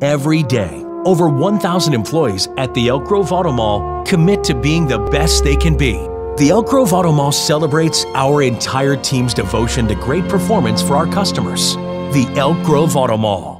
every day. Over 1,000 employees at the Elk Grove Auto Mall commit to being the best they can be. The Elk Grove Auto Mall celebrates our entire team's devotion to great performance for our customers. The Elk Grove Auto Mall.